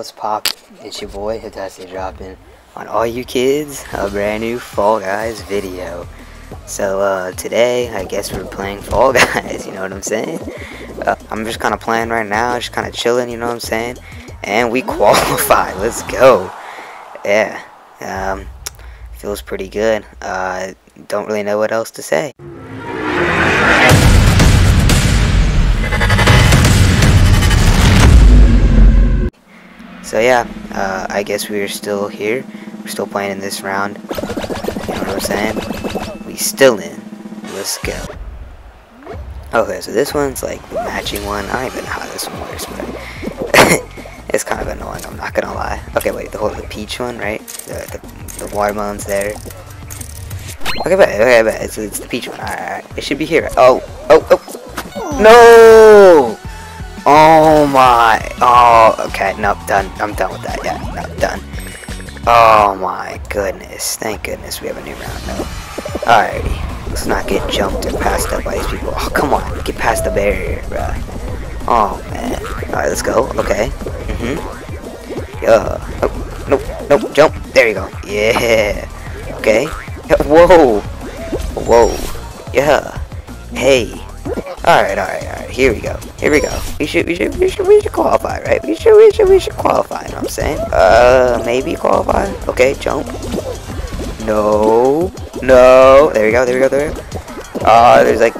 What's poppin'? It's your boy Hitachi dropping on all you kids a brand new Fall Guys video. So today I guess we're playing Fall Guys, you know what I'm saying? I'm just kind of playing right now, just kind of chilling, you know what I'm saying? And we qualified, let's go. Yeah, feels pretty good. Don't really know what else to say. So yeah, I guess we're still here. We're still playing in this round. You know what I'm saying? We still in. Let's go. Okay, so this one's like the matching one. I don't even know how this one works, but it's kind of annoying, I'm not gonna lie. Okay, wait, the peach one, right? The watermelon's there. Okay, bet, it's the peach one. Alright, it should be here. Oh! No! Oh my, okay, nope, done, I'm done with that, yeah, nope, done. Oh my goodness, thank goodness we have a new round though. Alrighty, let's not get jumped or passed up by these people. Oh, come on, get past the barrier, bruh. Oh man, alright, let's go, okay, yeah, nope, jump, there you go, yeah, okay, whoa, yeah, hey, alright, here we go. We should qualify, right? We should qualify, you know what I'm saying? Maybe qualify? Okay, jump. No. There we go. There's like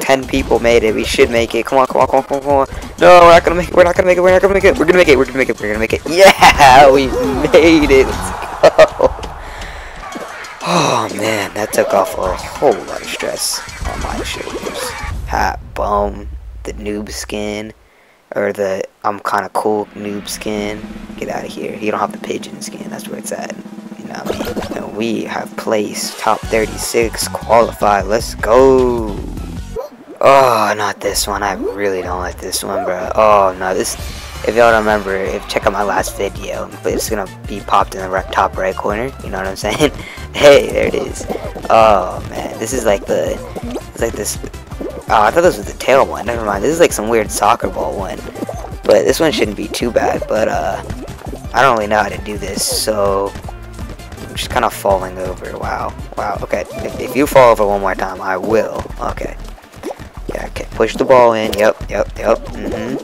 10 people made it. We should make it. Come on. No, we're not gonna make it. We're gonna make it. Yeah, we made it. Let's go. Oh man, that took off a whole lot of stress on my shoulders. Hat, boom, the noob skin, or the I'm kind of cool noob skin. Get out of here. You don't have the pigeon skin. That's where it's at. You know what I mean? And we have placed top 36, qualified. Let's go. Oh, not this one. I really don't like this one, bro. Oh no, this. If y'all don't remember, check out my last video. But it's gonna be popped in the top right corner. You know what I'm saying? Hey, there it is. Oh man, this is like the. It's like this. Oh, I thought this was the tail one. Never mind. This is like some weird soccer ball one. But this one shouldn't be too bad. But, I don't really know how to do this. So, I'm just kind of falling over. Wow. Okay. If you fall over one more time, I will. Okay. Yeah, okay. Push the ball in. Yep.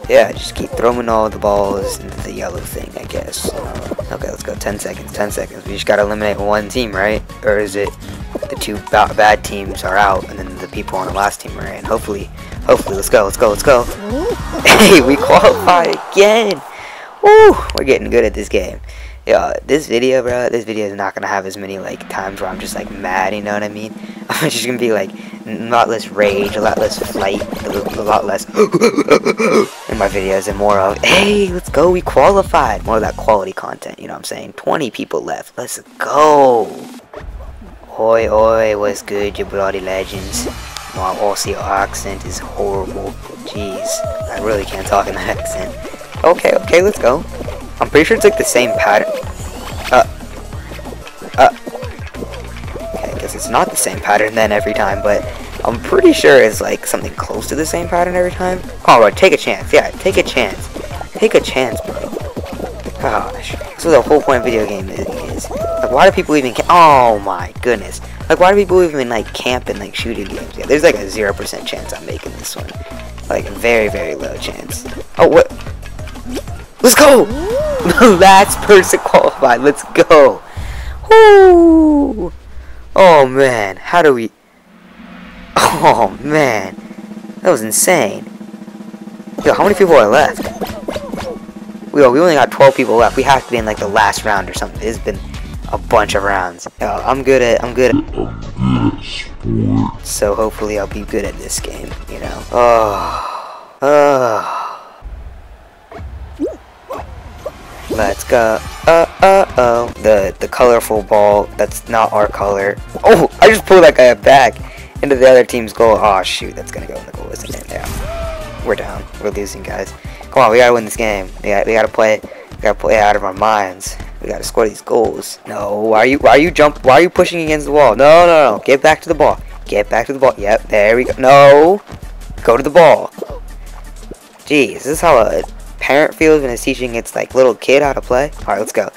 Yeah, just keep throwing all the balls into the yellow thing, I guess. Okay, let's go. 10 seconds. We just gotta eliminate one team, right? Or is it... the two bad teams are out, and then the people on the last team are in. Hopefully, let's go. Hey, we qualified again. Woo, we're getting good at this game. Yeah, this video, bro, this video is not gonna have as many like times where I'm just like mad. You know what I mean? I'm just gonna be like a lot less rage, a lot less flight, a lot less in my videos, and more of hey, let's go, we qualified. More of that quality content. You know what I'm saying? 20 people left. Let's go. Oi, what's good, you bloody legends? My Aussie accent is horrible. Jeez, I really can't talk in that accent. Okay, let's go. I'm pretty sure it's like the same pattern. Okay, I guess it's not the same pattern then every time, but I'm pretty sure it's like something close to the same pattern every time. Oh, bro, take a chance. Yeah, take a chance. Take a chance, bro. Gosh, this is what the whole point of video game is. Like, why do people even oh my goodness. Like, why do people even, like, camp and, like, shooting games? Yeah, there's, like, a 0% chance I'm making this one. Like, a very, very low chance. Oh, what? Let's go! Last person qualified. Let's go! Woo! Oh, man. How do we... Oh, man. That was insane. Yo, how many people are left? We only got 12 people left. We have to be in like the last round or something. It's been a bunch of rounds. Yo, I'm good at sports. So hopefully I'll be good at this game, you know. Let's go. The colorful ball that's not our color. Oh, I just pulled that guy back into the other team's goal. Oh shoot, that's gonna go in the goal, isn't it? Yeah. We're down. We're losing, guys. Come on, we gotta win this game. We gotta play out of our minds. We gotta score these goals. No, why are you pushing against the wall? No. Get back to the ball. Yep, there we go. No, go to the ball. Jeez, this is how a parent feels when it's teaching its like little kid how to play. All right, let's go.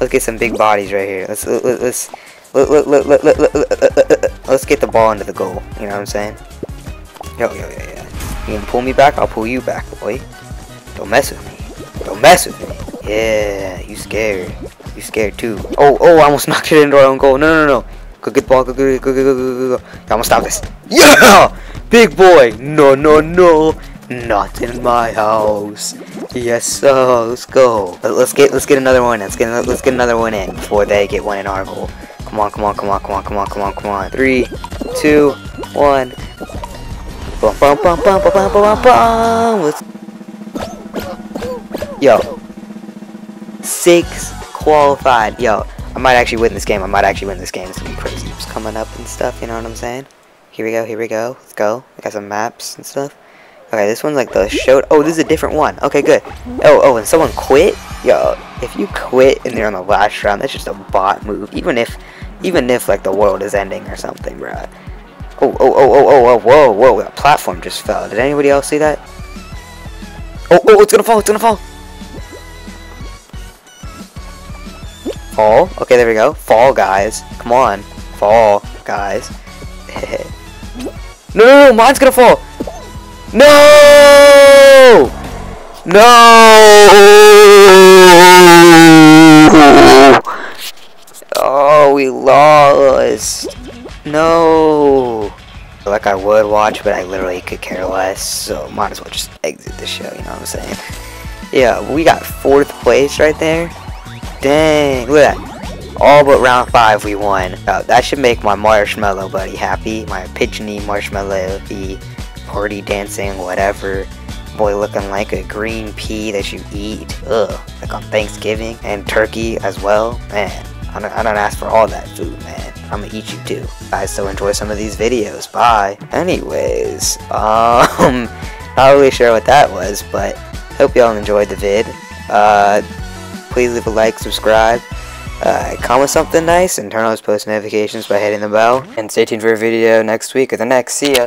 Let's get some big bodies right here. Let's get the ball into the goal. You know what I'm saying? Yo. You can pull me back, I'll pull you back, boy. Don't mess with me. Don't mess with me. Yeah, you scared. You scared too. Oh, I almost knocked it into our own goal. No. Go get the ball. Go. I'm gonna stop this. Yeah! Big boy. No. Not in my house. Yes, so let's go. Let's get another one. Let's get another one in before they get one in our goal. Come on. 3, 2, 1. Bum. Yo. 6 qualified. Yo, I might actually win this game. It's gonna be crazy. It's coming up and stuff. You know what I'm saying? Here we go. Let's go. I got some maps and stuff. Okay, this one's like the show. Oh, this is a different one. Okay, good. Oh, and someone quit? Yo, if you quit and they're on the last round, that's just a bot move. Even if like the world is ending or something, bro. Oh, whoa, that platform just fell. Did anybody else see that? Oh, it's gonna fall. Fall? Okay, there we go. Fall, guys. Come on. Fall, guys. No, mine's gonna fall. No! Oh, we lost. No. Like I would watch, but I literally could care less, so might as well just exit the show, you know what I'm saying? Yeah, we got 4th place right there. Dang, look at that. All but round 5 we won. That should make my marshmallow buddy happy. My pigeony marshmallow-y. Party dancing, whatever. Boy looking like a green pea that you eat. Ugh. Like on Thanksgiving. And turkey as well. Man, I don't ask for all that food, man. I'm gonna eat you too. Guys, so enjoy some of these videos. Bye. Anyways, not really sure what that was, but hope y'all enjoyed the vid. Please leave a like, subscribe. Comment something nice and turn on those post notifications by hitting the bell. And stay tuned for a video next week or the next. See ya.